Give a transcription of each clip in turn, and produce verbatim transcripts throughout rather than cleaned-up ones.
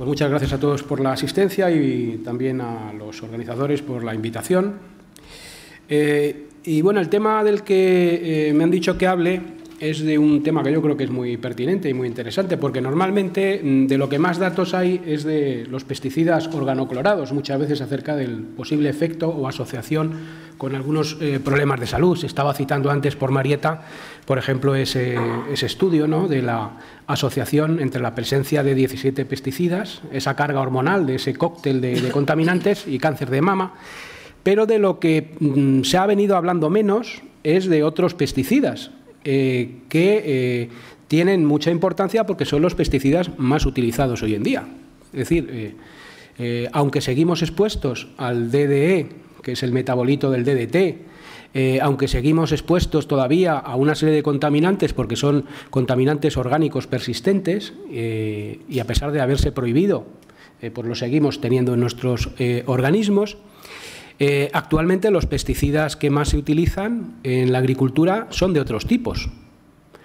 Pues muchas gracias a todos por la asistencia y también a los organizadores por la invitación. Eh, y bueno, el tema del que eh, me han dicho que hable es de un tema que yo creo que es muy pertinente y muy interesante, porque normalmente de lo que más datos hay es de los pesticidas organoclorados, muchas veces acerca del posible efecto o asociación con algunos eh, problemas de salud. Se estaba citando antes por Marieta, por ejemplo, ese, ese estudio, ¿no?, de la asociación entre la presencia de diecisiete pesticidas, esa carga hormonal de ese cóctel de, de contaminantes y cáncer de mama. Pero de lo que mmm, se ha venido hablando menos es de otros pesticidas eh, que eh, tienen mucha importancia porque son los pesticidas más utilizados hoy en día. Es decir, eh, eh, aunque seguimos expuestos al D D E, que es el metabolito del D D T, Eh, aunque seguimos expuestos todavía a una serie de contaminantes, porque son contaminantes orgánicos persistentes, eh, y a pesar de haberse prohibido, eh, pues lo seguimos teniendo en nuestros eh, organismos. Eh, actualmente los pesticidas que más se utilizan en la agricultura son de otros tipos.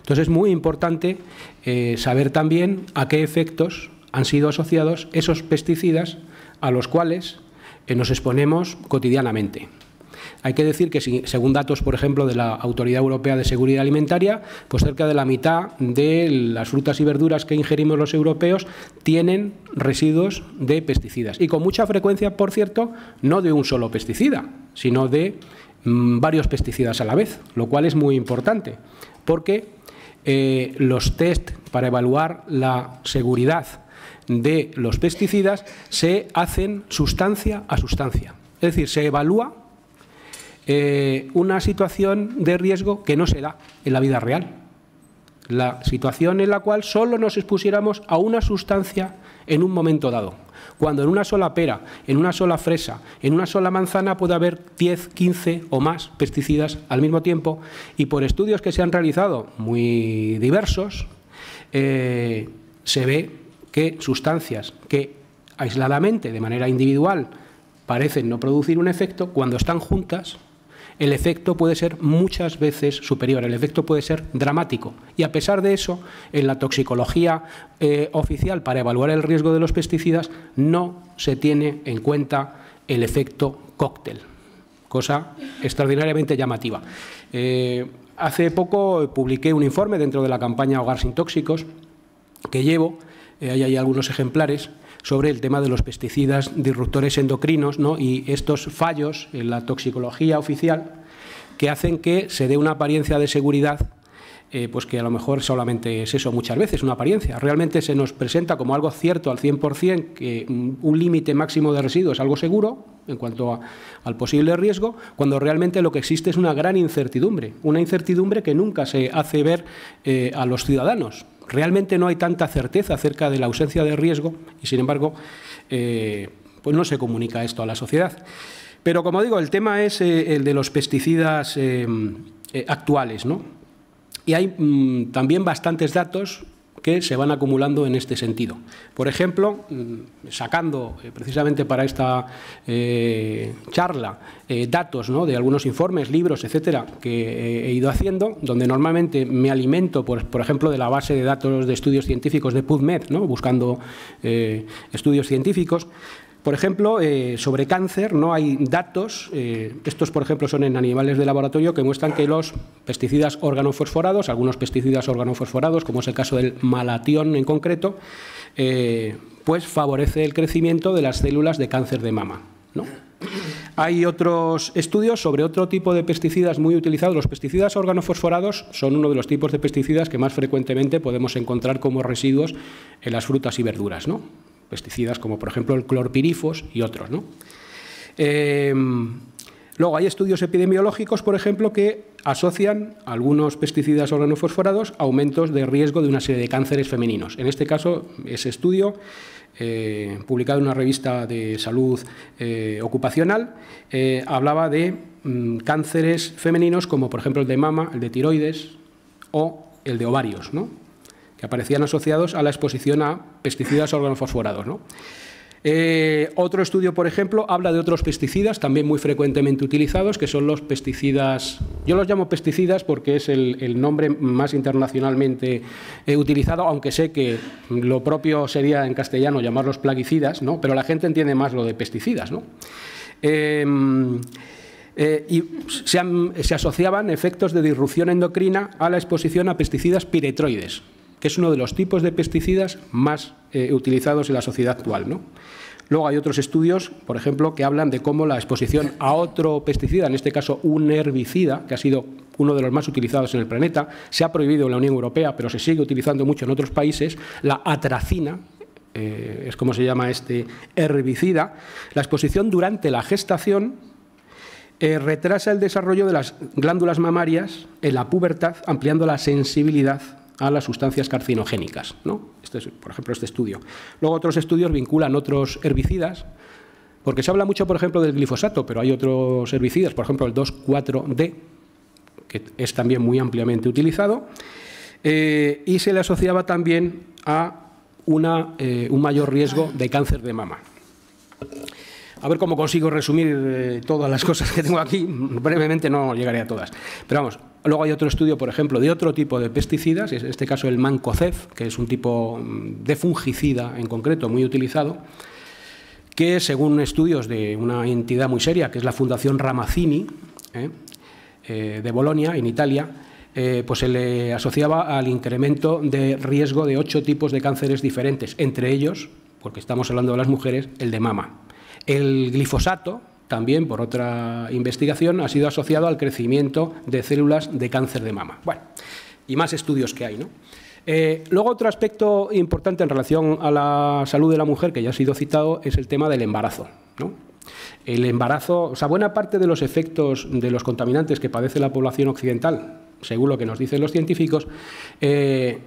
Entonces es muy importante eh, saber también a qué efectos han sido asociados esos pesticidas a los cuales eh, nos exponemos cotidianamente. Hay que decir que, según datos, por ejemplo, de la Autoridad Europea de Seguridad Alimentaria, pues cerca de la mitad de las frutas y verduras que ingerimos los europeos tienen residuos de pesticidas. Y con mucha frecuencia, por cierto, no de un solo pesticida, sino de mmm, varios pesticidas a la vez, lo cual es muy importante, porque eh, los test para evaluar la seguridad de los pesticidas se hacen sustancia a sustancia. Es decir, se evalúa Eh, una situación de riesgo que no se da en la vida real. La situación en la cual solo nos expusiéramos a una sustancia en un momento dado. Cuando en una sola pera, en una sola fresa, en una sola manzana puede haber diez, quince o más pesticidas al mismo tiempo, y por estudios que se han realizado muy diversos, eh, se ve que sustancias que aisladamente, de manera individual, parecen no producir un efecto, cuando están juntas, el efecto puede ser muchas veces superior, el efecto puede ser dramático. Y a pesar de eso, en la toxicología eh, oficial para evaluar el riesgo de los pesticidas no se tiene en cuenta el efecto cóctel, cosa extraordinariamente llamativa. Eh, hace poco publiqué un informe dentro de la campaña Hogar Sin Tóxicos que llevo, eh, ahí hay algunos ejemplares, sobre el tema de los pesticidas disruptores endocrinos, ¿no?, y estos fallos en la toxicología oficial que hacen que se dé una apariencia de seguridad, eh, pues que a lo mejor solamente es eso muchas veces, una apariencia. Realmente se nos presenta como algo cierto al cien por cien, que un límite máximo de residuos es algo seguro en cuanto a, al posible riesgo, cuando realmente lo que existe es una gran incertidumbre, una incertidumbre que nunca se hace ver eh, a los ciudadanos. Realmente no hay tanta certeza acerca de la ausencia de riesgo y, sin embargo, eh, pues no se comunica esto a la sociedad. Pero, como digo, el tema es eh, el de los pesticidas eh, eh, actuales, ¿no? Y hay mmm, también bastantes datos que se van acumulando en este sentido. Por ejemplo, mmm, sacando eh, precisamente para esta eh, charla eh, datos, ¿no?, de algunos informes, libros, etcétera, que eh, he ido haciendo, donde normalmente me alimento, por, por ejemplo, de la base de datos de estudios científicos de PubMed, ¿no?, buscando eh, estudios científicos. Por ejemplo, eh, sobre cáncer no hay datos, eh, estos por ejemplo son en animales de laboratorio, que muestran que los pesticidas organofosforados, algunos pesticidas organofosforados, como es el caso del malatión en concreto, eh, pues favorece el crecimiento de las células de cáncer de mama, ¿no? Hay otros estudios sobre otro tipo de pesticidas muy utilizados. Los pesticidas organofosforados son uno de los tipos de pesticidas que más frecuentemente podemos encontrar como residuos en las frutas y verduras, ¿no? Pesticidas como, por ejemplo, el clorpirifos y otros, ¿no? Eh, luego hay estudios epidemiológicos, por ejemplo, que asocian a algunos pesticidas organofosforados a aumentos de riesgo de una serie de cánceres femeninos. En este caso, ese estudio, eh, publicado en una revista de salud eh, ocupacional, eh, hablaba de mm, cánceres femeninos como, por ejemplo, el de mama, el de tiroides o el de ovarios, ¿no?, que aparecían asociados a la exposición a pesticidas organofosforados, ¿no? Eh, otro estudio, por ejemplo, habla de otros pesticidas también muy frecuentemente utilizados, que son los pesticidas, yo los llamo pesticidas porque es el, el nombre más internacionalmente eh, utilizado, aunque sé que lo propio sería en castellano llamarlos plaguicidas, ¿no? Pero la gente entiende más lo de pesticidas, ¿no? Eh, Eh, y se, han, se asociaban efectos de disrupción endocrina a la exposición a pesticidas piretroides, que es uno de los tipos de pesticidas más eh, utilizados en la sociedad actual, ¿no? Luego hay otros estudios, por ejemplo, que hablan de cómo la exposición a otro pesticida, en este caso un herbicida, que ha sido uno de los más utilizados en el planeta, se ha prohibido en la Unión Europea, pero se sigue utilizando mucho en otros países, la atracina, eh, es como se llama este herbicida, la exposición durante la gestación, Eh, retrasa el desarrollo de las glándulas mamarias en la pubertad, ampliando la sensibilidad a las sustancias carcinogénicas, ¿no? Este es, por ejemplo, este estudio. Luego otros estudios vinculan otros herbicidas, porque se habla mucho, por ejemplo, del glifosato, pero hay otros herbicidas, por ejemplo, el dos cuatro D, que es también muy ampliamente utilizado, eh, y se le asociaba también a una, eh, un mayor riesgo de cáncer de mama. A ver cómo consigo resumir eh, todas las cosas que tengo aquí. Brevemente no llegaré a todas. Pero vamos, luego hay otro estudio, por ejemplo, de otro tipo de pesticidas, en este caso el mancozeb, que es un tipo de fungicida en concreto muy utilizado, que según estudios de una entidad muy seria, que es la Fundación Ramazzini, eh, eh, de Bolonia, en Italia, eh, pues se le asociaba al incremento de riesgo de ocho tipos de cánceres diferentes, entre ellos, porque estamos hablando de las mujeres, el de mama. El glifosato, también por otra investigación, ha sido asociado al crecimiento de células de cáncer de mama. Bueno, y más estudios que hay, ¿no? Eh, luego otro aspecto importante en relación a la salud de la mujer, que ya ha sido citado, es el tema del embarazo, ¿no? El embarazo, o sea, buena parte de los efectos de los contaminantes que padece la población occidental, según lo que nos dicen los científicos, eh,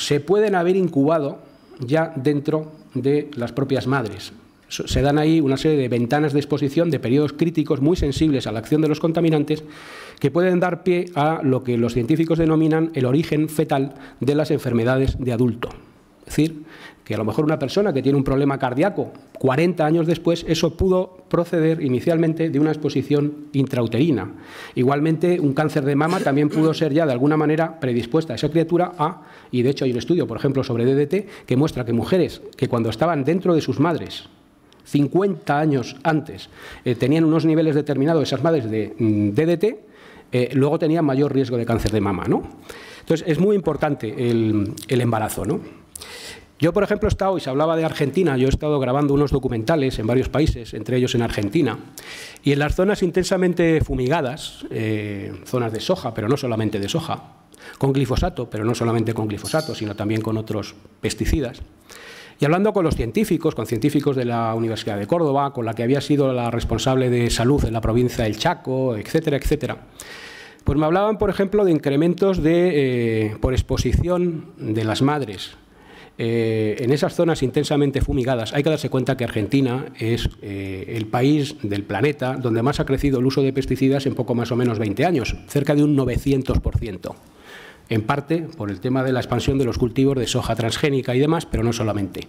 se pueden haber incubado ya dentro de las propias madres. Se dan ahí una serie de ventanas de exposición de periodos críticos muy sensibles a la acción de los contaminantes que pueden dar pie a lo que los científicos denominan el origen fetal de las enfermedades de adulto. Es decir, que a lo mejor una persona que tiene un problema cardíaco cuarenta años después, eso pudo proceder inicialmente de una exposición intrauterina. Igualmente, un cáncer de mama también pudo ser ya de alguna manera predispuesta a esa criatura a, y de hecho hay un estudio, por ejemplo, sobre D D T, que muestra que mujeres que cuando estaban dentro de sus madres, cincuenta años antes eh, tenían unos niveles determinados esas madres de D D T, eh, luego tenían mayor riesgo de cáncer de mama, ¿no? Entonces, es muy importante el, el embarazo, ¿no? Yo, por ejemplo, he estado, y se hablaba de Argentina, yo he estado grabando unos documentales en varios países, entre ellos en Argentina, y en las zonas intensamente fumigadas, eh, zonas de soja, pero no solamente de soja, con glifosato, pero no solamente con glifosato, sino también con otros pesticidas. Y hablando con los científicos, con científicos de la Universidad de Córdoba, con la que había sido la responsable de salud en la provincia del Chaco, etcétera, etcétera, pues me hablaban, por ejemplo, de incrementos de, eh, por exposición de las madres eh, en esas zonas intensamente fumigadas. Hay que darse cuenta que Argentina es eh, el país del planeta donde más ha crecido el uso de pesticidas en poco más o menos veinte años, cerca de un novecientos por ciento. En parte por el tema de la expansión de los cultivos de soja transgénica y demás, pero no solamente.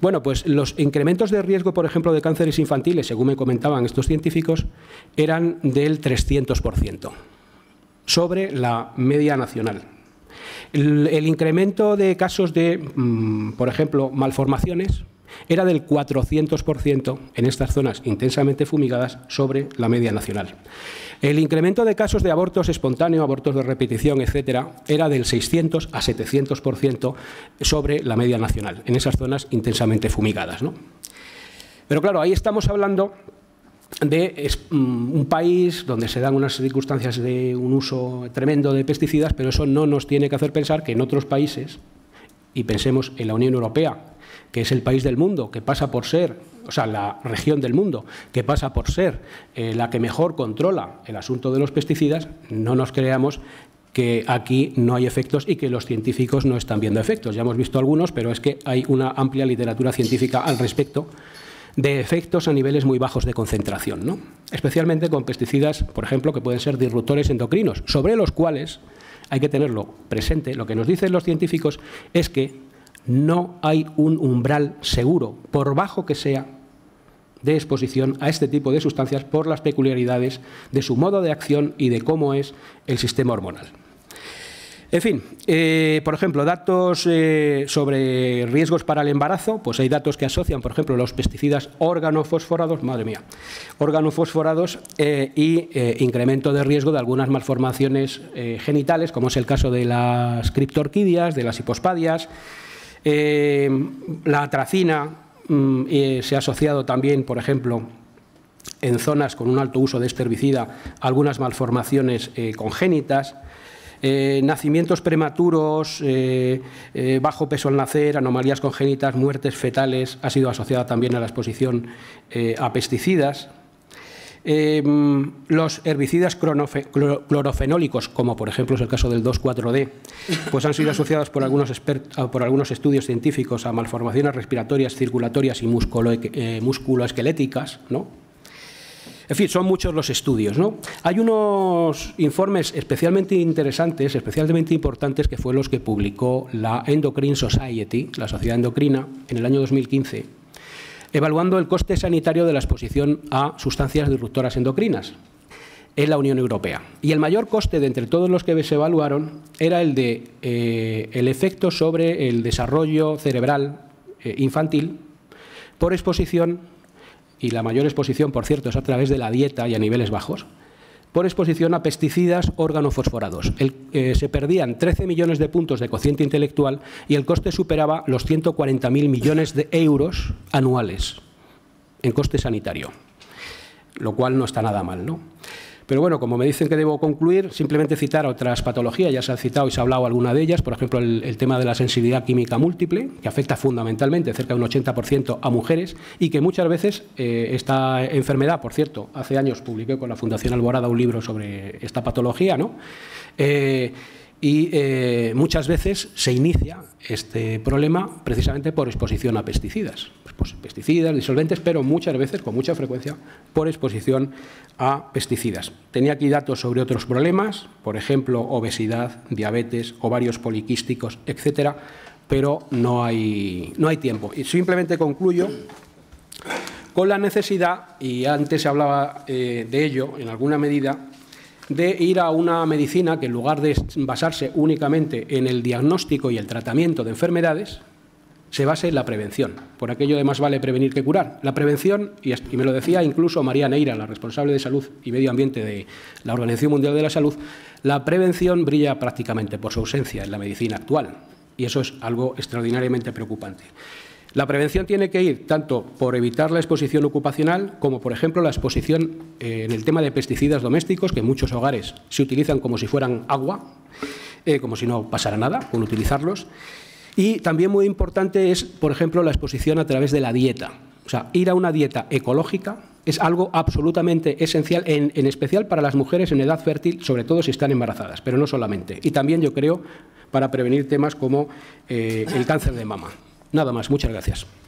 Bueno, pues los incrementos de riesgo, por ejemplo, de cánceres infantiles, según me comentaban estos científicos, eran del trescientos por ciento sobre la media nacional. El, el incremento de casos de, mm, por ejemplo, malformaciones era del cuatrocientos por ciento en estas zonas intensamente fumigadas sobre la media nacional. El incremento de casos de abortos espontáneos, abortos de repetición, etcétera, era del seiscientos a setecientos por ciento sobre la media nacional, en esas zonas intensamente fumigadas, ¿no? Pero claro, ahí estamos hablando de es, un país donde se dan unas circunstancias de un uso tremendo de pesticidas, pero eso no nos tiene que hacer pensar que en otros países, y pensemos en la Unión Europea, que es el país del mundo, que pasa por ser, o sea, la región del mundo, que pasa por ser eh, la que mejor controla el asunto de los pesticidas, no nos creamos que aquí no hay efectos y que los científicos no están viendo efectos. Ya hemos visto algunos, pero es que hay una amplia literatura científica al respecto de efectos a niveles muy bajos de concentración, ¿no? Especialmente con pesticidas, por ejemplo, que pueden ser disruptores endocrinos, sobre los cuales hay que tenerlo presente. Lo que nos dicen los científicos es que No hay un umbral seguro, por bajo que sea, de exposición a este tipo de sustancias por las peculiaridades de su modo de acción y de cómo es el sistema hormonal. En fin, eh, por ejemplo, datos eh, sobre riesgos para el embarazo, pues hay datos que asocian, por ejemplo, los pesticidas organofosforados, madre mía, organofosforados eh, y eh, incremento de riesgo de algunas malformaciones eh, genitales, como es el caso de las criptorquidias, de las hipospadias, eh, la atracina. Eh, se ha asociado también, por ejemplo, en zonas con un alto uso de este herbicida, algunas malformaciones eh, congénitas, eh, nacimientos prematuros, eh, eh, bajo peso al nacer, anomalías congénitas, muertes fetales. Ha sido asociada también a la exposición eh, a pesticidas. Eh, los herbicidas clorofenólicos, como por ejemplo es el caso del dos cuatro D, pues han sido asociados por algunos, por algunos estudios científicos a malformaciones respiratorias, circulatorias y eh, musculoesqueléticas, ¿no? En fin, son muchos los estudios, ¿no? Hay unos informes especialmente interesantes, especialmente importantes, que fue los que publicó la Endocrine Society, la Sociedad Endocrina, en el año dos mil quince, evaluando el coste sanitario de la exposición a sustancias disruptoras endocrinas en la Unión Europea. Y el mayor coste de entre todos los que se evaluaron era el de eh, el efecto sobre el desarrollo cerebral eh, infantil por exposición, y la mayor exposición, por cierto, es a través de la dieta y a niveles bajos, por exposición a pesticidas organofosforados. El, eh, se perdían trece millones de puntos de cociente intelectual y el coste superaba los ciento cuarenta mil millones de euros anuales en coste sanitario, lo cual no está nada mal, ¿no? Pero bueno, como me dicen que debo concluir, simplemente citar otras patologías, ya se han citado y se ha hablado alguna de ellas, por ejemplo, el, el tema de la sensibilidad química múltiple, que afecta fundamentalmente cerca de un ochenta por ciento a mujeres y que muchas veces eh, esta enfermedad, por cierto, hace años publiqué con la Fundación Alborada un libro sobre esta patología, ¿no? Eh, y eh, muchas veces se inicia este problema precisamente por exposición a pesticidas, pues, pesticidas, disolventes, pero muchas veces, con mucha frecuencia, por exposición a pesticidas. Tenía aquí datos sobre otros problemas, por ejemplo, obesidad, diabetes, ovarios poliquísticos, etcétera, pero no hay, no hay tiempo. Y simplemente concluyo con la necesidad, y antes se hablaba eh, de ello en alguna medida, de ir a una medicina que en lugar de basarse únicamente en el diagnóstico y el tratamiento de enfermedades, se base en la prevención. Por aquello de más vale prevenir que curar. La prevención, y me lo decía incluso María Neira, la responsable de Salud y Medio Ambiente de la Organización Mundial de la Salud, la prevención brilla prácticamente por su ausencia en la medicina actual. Y eso es algo extraordinariamente preocupante. La prevención tiene que ir tanto por evitar la exposición ocupacional como, por ejemplo, la exposición eh, en el tema de pesticidas domésticos, que en muchos hogares se utilizan como si fueran agua, eh, como si no pasara nada con utilizarlos. Y también muy importante es, por ejemplo, la exposición a través de la dieta. O sea, ir a una dieta ecológica es algo absolutamente esencial, en, en especial para las mujeres en edad fértil, sobre todo si están embarazadas, pero no solamente. Y también, yo creo, para prevenir temas como eh, el cáncer de mama. Nada más, muchas gracias.